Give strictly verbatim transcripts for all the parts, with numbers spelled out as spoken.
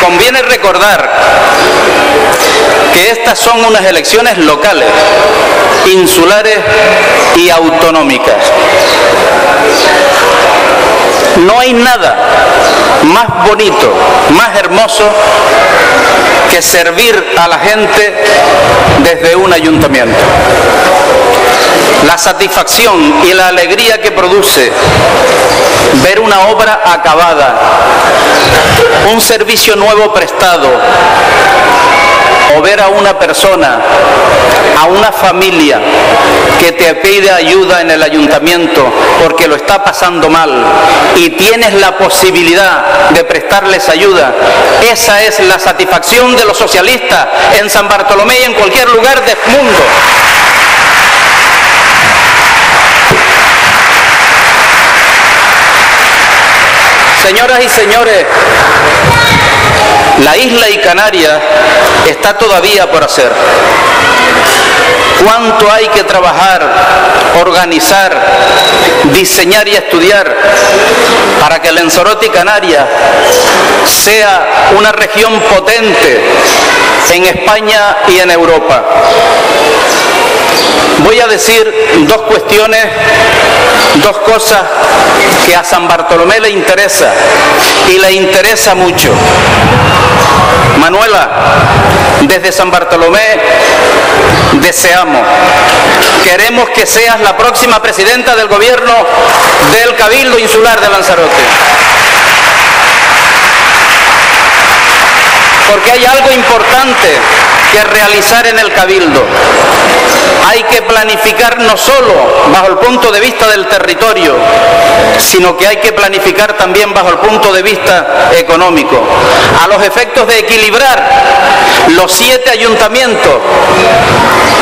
Conviene recordar que estas son unas elecciones locales, insulares y autonómicas. No hay nada más bonito, más hermoso que servir a la gente desde un ayuntamiento. La satisfacción y la alegría que produce ver una obra acabada, un servicio nuevo prestado, o ver a una persona, a una familia que te pide ayuda en el ayuntamiento porque lo está pasando mal y tienes la posibilidad de prestarles ayuda. Esa es la satisfacción de los socialistas en San Bartolomé y en cualquier lugar del mundo. Señoras y señores, la isla y Canarias está todavía por hacer. ¿Cuánto hay que trabajar, organizar, diseñar y estudiar para que Lanzarote y Canarias sea una región potente en España y en Europa? Voy a decir dos cuestiones, dos cosas que a San Bartolomé le interesa y le interesa mucho. Manuela, desde San Bartolomé deseamos, queremos que seas la próxima presidenta del gobierno del Cabildo Insular de Lanzarote. Porque hay algo importante que realizar en el Cabildo. Hay que planificar no solo bajo el punto de vista del territorio, sino que hay que planificar también bajo el punto de vista económico, a los efectos de equilibrar los siete ayuntamientos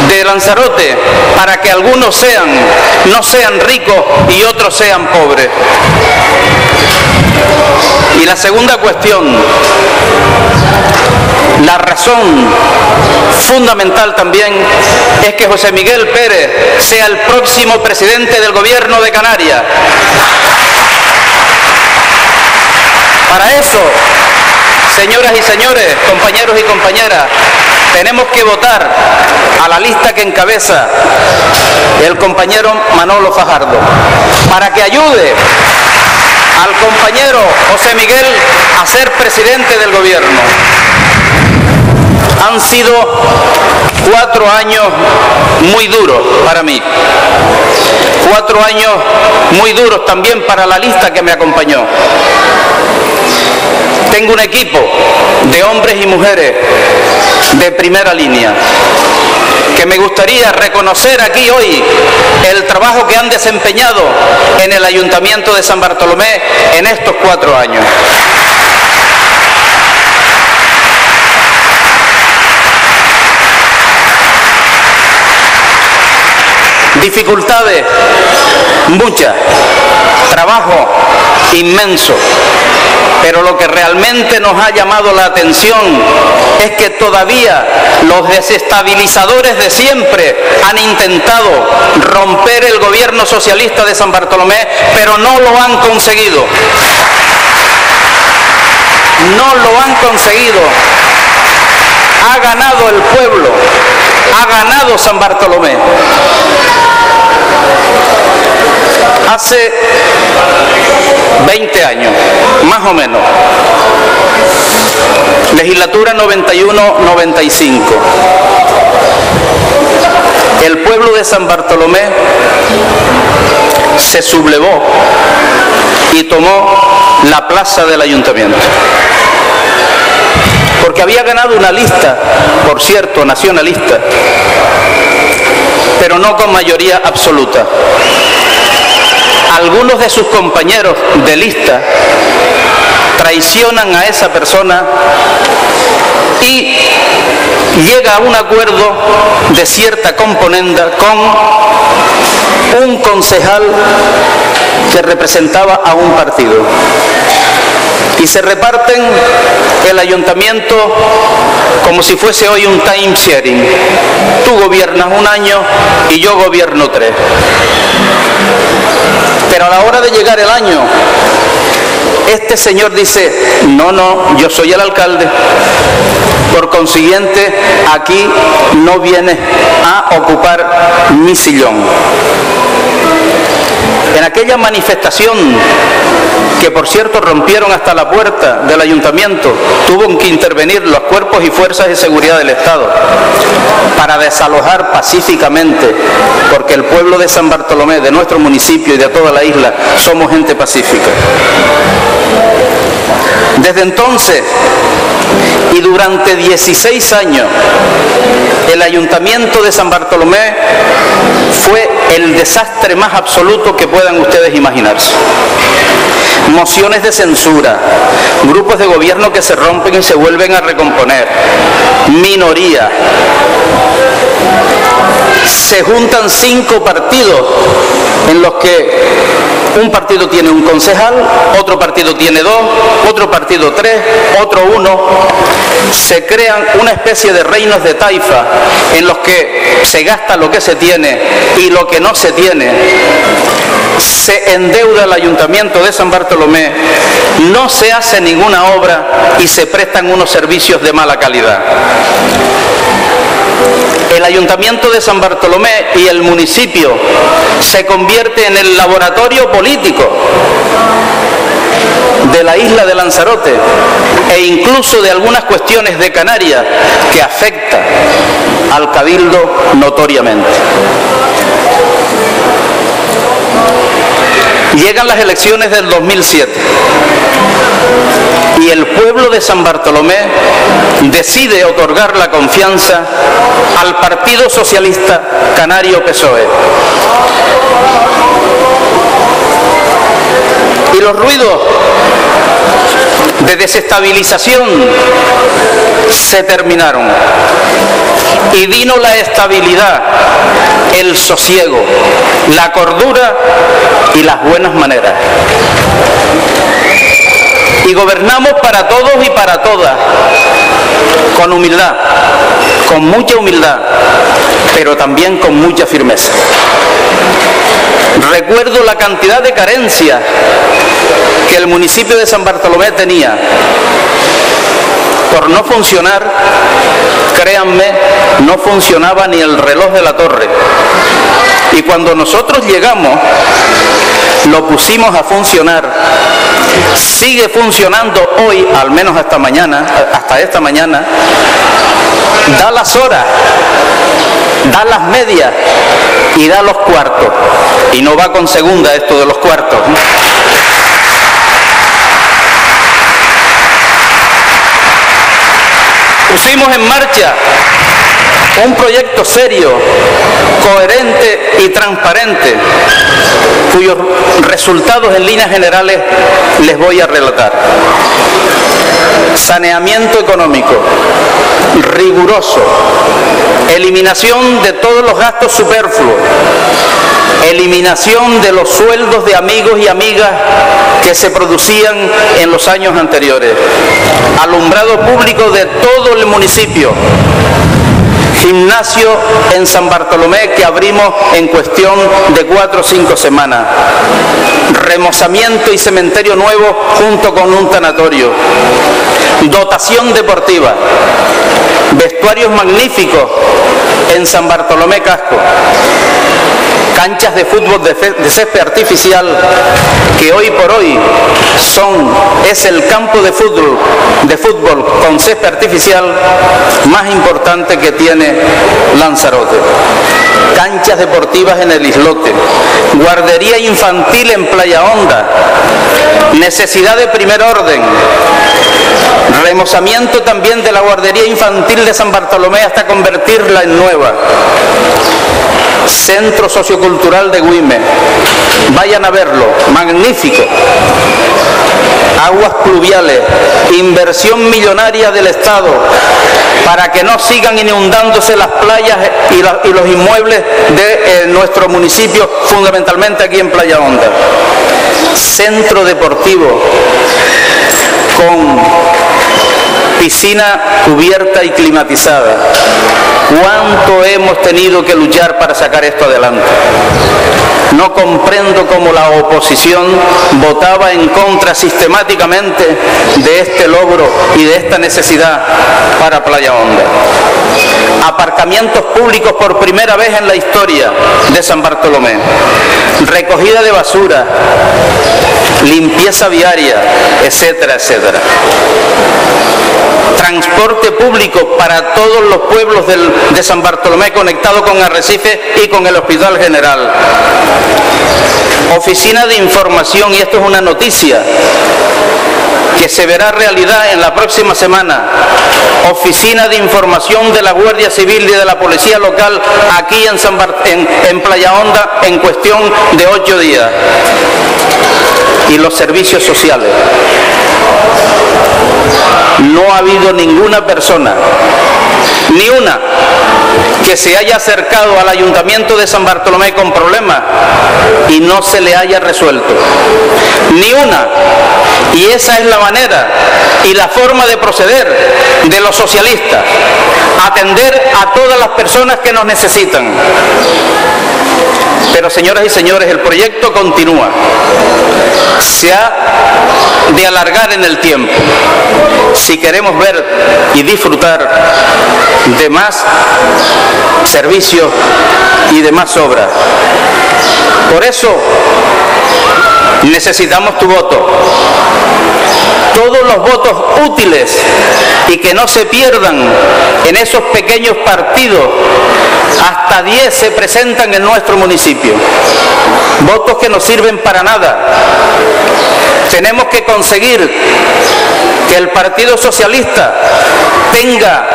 de Lanzarote para que algunos sean, no sean ricos y otros sean pobres. Y la segunda cuestión, la razón fundamental también es que José Miguel Pérez sea el próximo presidente del gobierno de Canarias. Para eso, señoras y señores, compañeros y compañeras, tenemos que votar a la lista que encabeza el compañero Manolo Fajardo, para que ayude al compañero José Miguel a ser presidente del gobierno. Han sido cuatro años muy duros para mí, cuatro años muy duros también para la lista que me acompañó. Tengo un equipo de hombres y mujeres de primera línea que me gustaría reconocer aquí hoy el trabajo que han desempeñado en el Ayuntamiento de San Bartolomé en estos cuatro años. Dificultades, muchas, trabajo inmenso, pero lo que realmente nos ha llamado la atención es que todavía los desestabilizadores de siempre han intentado romper el gobierno socialista de San Bartolomé, pero no lo han conseguido. No lo han conseguido. Ha ganado el pueblo, ha ganado San Bartolomé. Hace veinte años, más o menos, legislatura noventa y uno noventa y cinco, el pueblo de San Bartolomé se sublevó y tomó la plaza del ayuntamiento. Porque había ganado una lista, por cierto, nacionalista, pero no con mayoría absoluta. Algunos de sus compañeros de lista traicionan a esa persona y llega a un acuerdo de cierta componenda con un concejal que representaba a un partido. Y se reparten el ayuntamiento como si fuese hoy un time sharing. Tú gobiernas un año y yo gobierno tres. Pero a la hora de llegar el año este señor dice, no, no, yo soy el alcalde, por consiguiente aquí no viene a ocupar mi sillón. En aquella manifestación, que por cierto rompieron hasta la puerta del ayuntamiento, tuvo que intervenir los cuerpos y fuerzas de seguridad del Estado para desalojar pacíficamente, porque el pueblo de San Bartolomé, de nuestro municipio y de toda la isla, somos gente pacífica. Desde entonces y durante dieciséis años, el ayuntamiento de San Bartolomé fue el desastre más absoluto que puedan ustedes imaginarse. Mociones de censura, grupos de gobierno que se rompen y se vuelven a recomponer, minoría. Se juntan cinco partidos en los que un partido tiene un concejal, otro partido tiene dos, otro partido tres, otro uno. Se crean una especie de reinos de taifa en los que se gasta lo que se tiene y lo que no se tiene. Se endeuda el ayuntamiento de San Bartolomé, no se hace ninguna obra y se prestan unos servicios de mala calidad. El ayuntamiento de San Bartolomé y el municipio se convierte en el laboratorio político de la isla de Lanzarote e incluso de algunas cuestiones de Canarias que afecta al cabildo notoriamente. Llegan las elecciones del dos mil siete y el pueblo de San Bartolomé decide otorgar la confianza al Partido Socialista Canario-P S O E. Y los ruidos de desestabilización se terminaron y vino la estabilidad, el sosiego, la cordura y las buenas maneras. Y gobernamos para todos y para todas, con humildad, con mucha humildad, pero también con mucha firmeza. Recuerdo la cantidad de carencias que el municipio de San Bartolomé tenía. Por no funcionar, créanme, no funcionaba ni el reloj de la torre. Y cuando nosotros llegamos, lo pusimos a funcionar. Sigue funcionando hoy, al menos hasta mañana, hasta esta mañana. Da las horas, da las medias y da los cuartos. Y no va con segunda esto de los cuartos, ¿eh? Pusimos en marcha un proyecto serio, coherente y transparente, cuyos resultados en líneas generales les voy a relatar. Saneamiento económico riguroso, eliminación de todos los gastos superfluos, eliminación de los sueldos de amigos y amigas que se producían en los años anteriores, alumbrado público de todo el municipio, gimnasio en San Bartolomé que abrimos en cuestión de cuatro o cinco semanas, remozamiento y cementerio nuevo junto con un tanatorio, dotación deportiva, vestuarios magníficos en San Bartolomé Casco, canchas de fútbol de, de césped artificial que hoy por hoy son, es el campo de fútbol, de fútbol con césped artificial más importante que tiene Lanzarote. Canchas deportivas en el Islote, guardería infantil en Playa Honda, necesidad de primer orden, remozamiento también de la guardería infantil de San Bartolomé hasta convertirla en nueva. Centro sociocultural de Guime, vayan a verlo, magnífico. Aguas pluviales, inversión millonaria del Estado para que no sigan inundándose las playas y, la, y los inmuebles de eh, nuestro municipio, fundamentalmente aquí en Playa Honda. Centro deportivo con piscina cubierta y climatizada. ¿Cuánto hemos tenido que luchar para sacar esto adelante? No comprendo cómo la oposición votaba en contra sistemáticamente de este logro y de esta necesidad para Playa Honda. Aparcamientos públicos por primera vez en la historia de San Bartolomé. Recogida de basura, limpieza viaria, etcétera, etcétera. Transporte público para todos los pueblos del, de San Bartolomé, conectado con Arrecife y con el Hospital General. Oficina de información, y esto es una noticia que se verá realidad en la próxima semana. Oficina de información de la Guardia Civil y de la Policía Local aquí en, San Bart- en, en Playa Honda en cuestión de ocho días. Y los servicios sociales. No ha habido ninguna persona, ni una, que se haya acercado al Ayuntamiento de San Bartolomé con problemas y no se le haya resuelto. Ni una. Y esa es la manera y la forma de proceder de los socialistas. Atender a todas las personas que nos necesitan. Pero, señoras y señores, el proyecto continúa. Se ha de alargar en el tiempo si queremos ver y disfrutar de más servicios y de más obras. Por eso necesitamos tu voto. Todos los votos útiles y que no se pierdan en esos pequeños partidos. Hasta diez se presentan en nuestro municipio. Votos que no sirven para nada. Tenemos que conseguir que el Partido Socialista tenga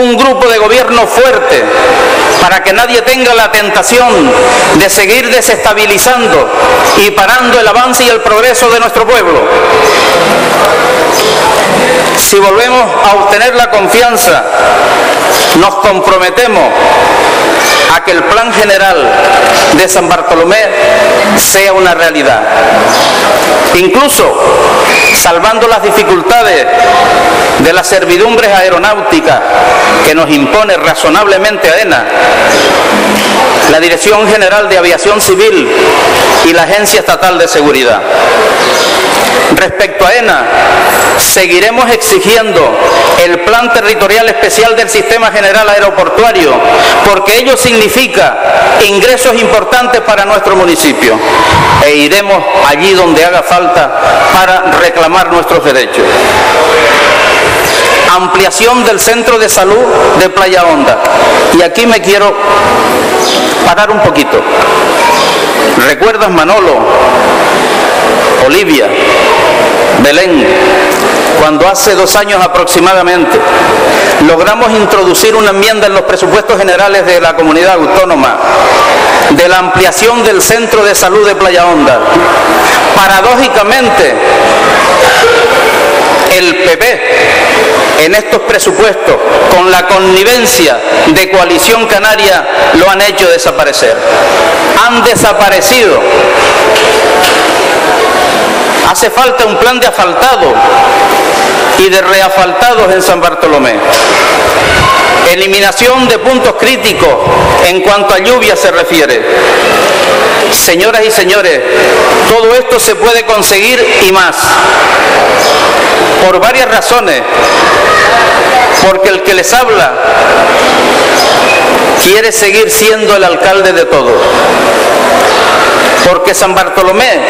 un grupo de gobierno fuerte para que nadie tenga la tentación de seguir desestabilizando y parando el avance y el progreso de nuestro pueblo. Si volvemos a obtener la confianza, nos comprometemos a que el Plan General de San Bartolomé sea una realidad. Incluso, salvando las dificultades de las servidumbres aeronáuticas que nos impone razonablemente AENA, la Dirección General de Aviación Civil y la Agencia Estatal de Seguridad. Respecto a AENA, seguiremos exigiendo el Plan Territorial Especial del Sistema General Aeroportuario, porque ello significa ingresos importantes para nuestro municipio, e iremos allí donde haga falta para reclamar nuestros derechos. Ampliación del centro de salud de Playa Honda. Y aquí me quiero parar un poquito. ¿Recuerdas, Manolo, Olivia, Belén, cuando hace dos años aproximadamente logramos introducir una enmienda en los presupuestos generales de la comunidad autónoma de la ampliación del centro de salud de Playa Honda? Paradójicamente, el P P en estos presupuestos, con la connivencia de Coalición Canaria, lo han hecho desaparecer. Han desaparecido. Hace falta un plan de asfaltado y de reasfaltados en San Bartolomé. Eliminación de puntos críticos en cuanto a lluvia se refiere. Señoras y señores, todo esto se puede conseguir y más. Por varias razones. Porque el que les habla quiere seguir siendo el alcalde de todo. Porque San Bartolomé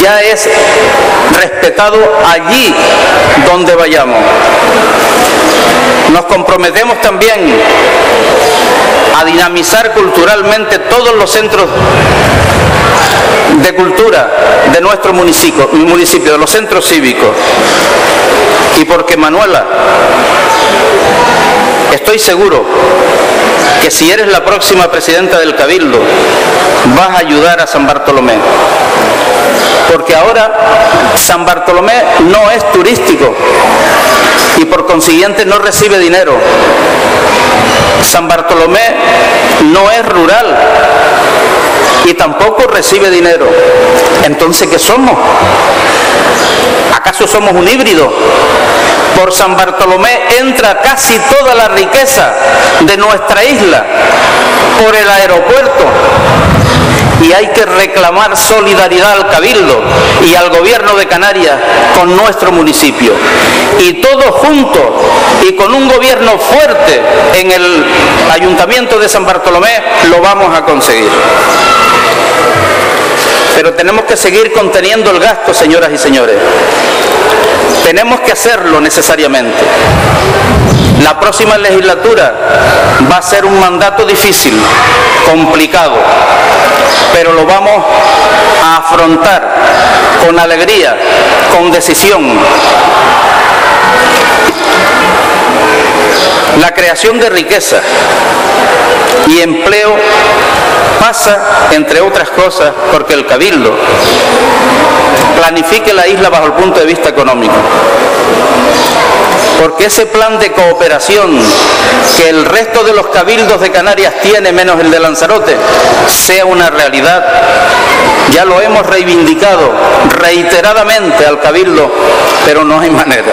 ya es respetado allí donde vayamos. Nos comprometemos también a dinamizar culturalmente todos los centros de cultura de nuestro municipio, municipio, de los centros cívicos. Y porque, Manuela, estoy seguro que si eres la próxima presidenta del Cabildo, vas a ayudar a San Bartolomé. Porque ahora San Bartolomé no es turístico y por consiguiente no recibe dinero. San Bartolomé no es rural y tampoco recibe dinero. Entonces, ¿qué somos? ¿Acaso somos un híbrido? Por San Bartolomé entra casi toda la riqueza de nuestra isla, por el aeropuerto. Y hay que reclamar solidaridad al Cabildo y al Gobierno de Canarias con nuestro municipio. Y todos juntos y con un gobierno fuerte en el Ayuntamiento de San Bartolomé lo vamos a conseguir. Pero tenemos que seguir conteniendo el gasto, señoras y señores. Tenemos que hacerlo necesariamente. La próxima legislatura va a ser un mandato difícil, complicado, pero lo vamos a afrontar con alegría, con decisión. La creación de riqueza y empleo pasa, entre otras cosas, porque el Cabildo planifique la isla bajo el punto de vista económico. Porque ese plan de cooperación que el resto de los cabildos de Canarias tiene, menos el de Lanzarote, sea una realidad. Ya lo hemos reivindicado reiteradamente al Cabildo, pero no hay manera.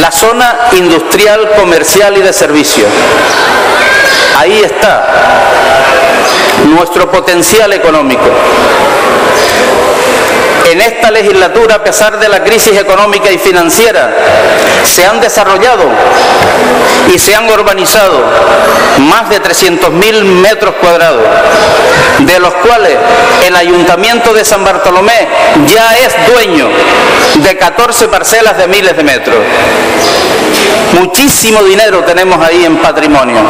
La zona industrial, comercial y de servicios. Ahí está nuestro potencial económico. En esta legislatura, a pesar de la crisis económica y financiera, se han desarrollado y se han urbanizado más de trescientos mil metros cuadrados, de los cuales el Ayuntamiento de San Bartolomé ya es dueño de catorce parcelas de miles de metros. Muchísimo dinero tenemos ahí en patrimonio.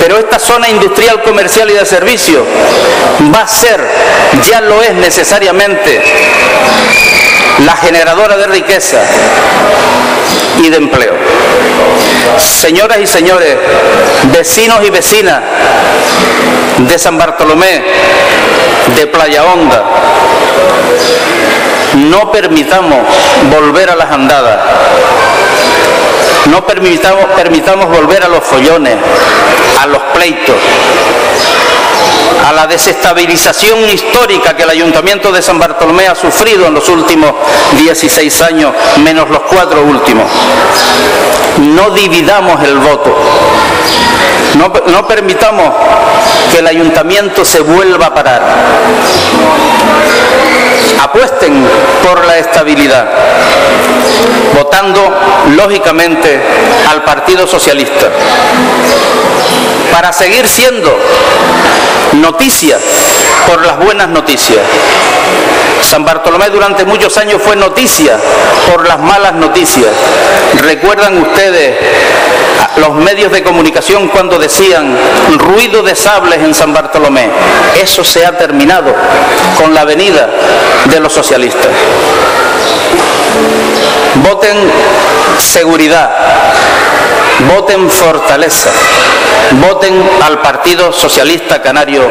Pero esta zona industrial, comercial y de servicio va a ser, ya lo es necesariamente, la generadora de riqueza y de empleo. Señoras y señores, vecinos y vecinas de San Bartolomé, de Playa Honda, no permitamos volver a las andadas. No permitamos, permitamos volver a los follones, a los pleitos, a la desestabilización histórica que el Ayuntamiento de San Bartolomé ha sufrido en los últimos dieciséis años, menos los cuatro últimos. No dividamos el voto. No, no permitamos que el Ayuntamiento se vuelva a parar. Apuesten por la estabilidad, votando lógicamente al Partido Socialista, para seguir siendo noticia por las buenas noticias. San Bartolomé durante muchos años fue noticia por las malas noticias. ¿Recuerdan ustedes los medios de comunicación cuando decían ruido de sables en San Bartolomé? Eso se ha terminado con la venida de los socialistas. Voten seguridad, voten fortaleza, voten al Partido Socialista Canario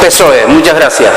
P S O E. Muchas gracias.